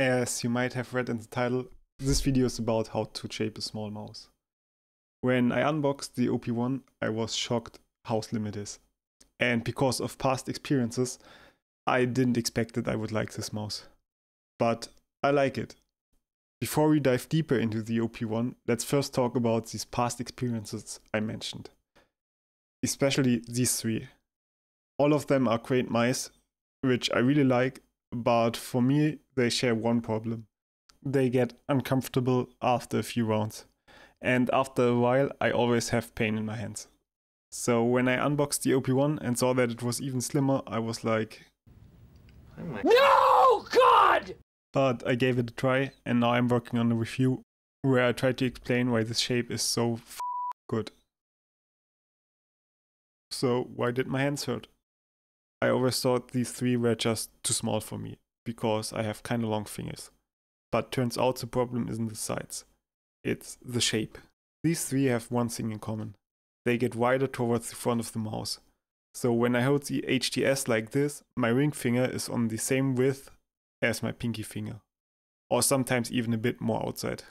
As you might have read in the title, this video is about how to shape a small mouse. When I unboxed the OP1, I was shocked how slim it is. And because of past experiences, I didn't expect that I would like this mouse. But I like it. Before we dive deeper into the OP1, let's first talk about these past experiences I mentioned. Especially these three. All of them are great mice, which I really like, but for me they share one problem. They get uncomfortable after a few rounds. And after a while I always have pain in my hands. So when I unboxed the OP1 and saw that it was even slimmer, I was like, no, God! But I gave it a try, and now I'm working on a review where I try to explain why this shape is so good. So why did my hands hurt? I always thought these three were just too small for me, because I have kinda long fingers. But turns out the problem isn't the size, it's the shape. These three have one thing in common. They get wider towards the front of the mouse. So when I hold the HDS like this, my ring finger is on the same width as my pinky finger. Or sometimes even a bit more outside.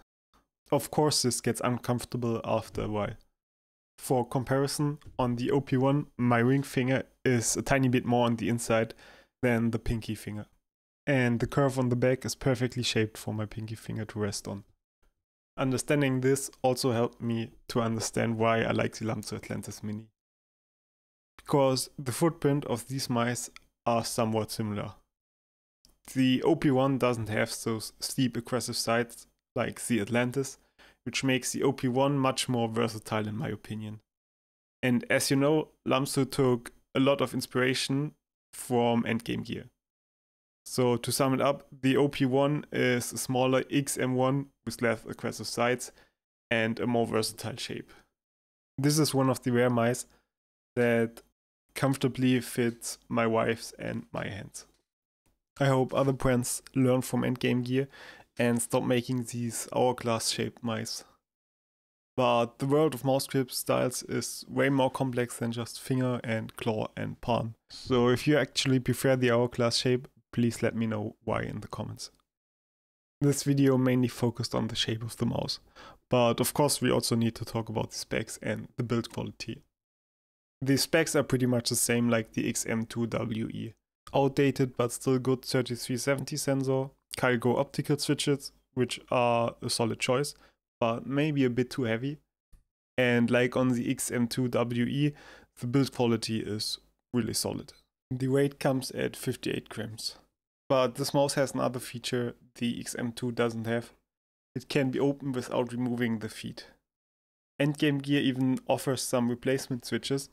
Of course this gets uncomfortable after a while. For comparison, on the OP1, my ring finger is a tiny bit more on the inside than the pinky finger. And the curve on the back is perfectly shaped for my pinky finger to rest on. Understanding this also helped me to understand why I like the Lamzu Atlantis Mini. Because the footprint of these mice are somewhat similar. The OP1 doesn't have those steep aggressive sides like the Atlantis, which makes the OP1 much more versatile in my opinion. And as you know, Lamzu took a lot of inspiration from Endgame Gear. So to sum it up, the OP1 is a smaller XM1 with less aggressive sides and a more versatile shape. This is one of the rare mice that comfortably fits my wife's and my hands. I hope other brands learn from Endgame Gear and stop making these hourglass shaped mice. But the world of mouse grip styles is way more complex than just finger and claw and palm. So if you actually prefer the hourglass shape, please let me know why in the comments. This video mainly focused on the shape of the mouse, but of course we also need to talk about the specs and the build quality. The specs are pretty much the same like the XM2WE. Outdated but still good 3370 sensor, Kailh GO optical switches, which are a solid choice, but maybe a bit too heavy. And like on the XM2WE, the build quality is really solid. The weight comes at 58 grams. But this mouse has another feature the XM2 doesn't have. It can be opened without removing the feet. Endgame Gear even offers some replacement switches,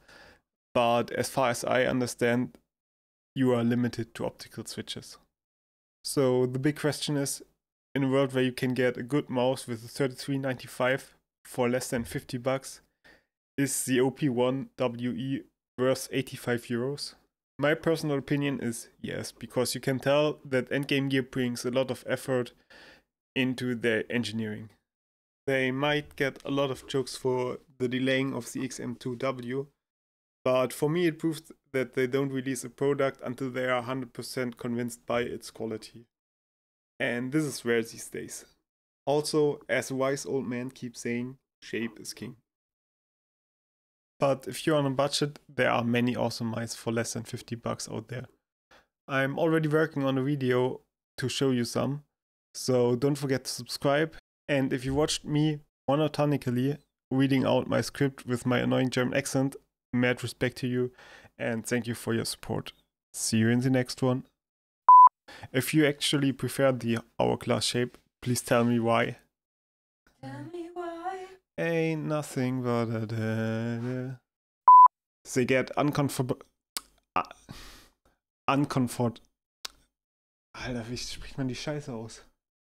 but as far as I understand, you are limited to optical switches. So the big question is, in a world where you can get a good mouse with a 3395 for less than 50 bucks, is the OP1WE worth 85 euros? My personal opinion is yes, because you can tell that Endgame Gear brings a lot of effort into their engineering. They might get a lot of jokes for the delaying of the XM2W, but for me it proves that they don't release a product until they are 100% convinced by its quality. And this is rare these days. Also, as a wise old man keeps saying, shape is king. But if you're on a budget, there are many awesome mice for less than 50 bucks out there. I'm already working on a video to show you some, so don't forget to subscribe. And if you watched me monotonically reading out my script with my annoying German accent, mad respect to you and thank you for your support. See you in the next one. If you actually prefer the hourglass shape, please tell me why. Tell me why. Ain't nothing but a They get uncomfortable. Alter, wie spricht man die Scheiße aus?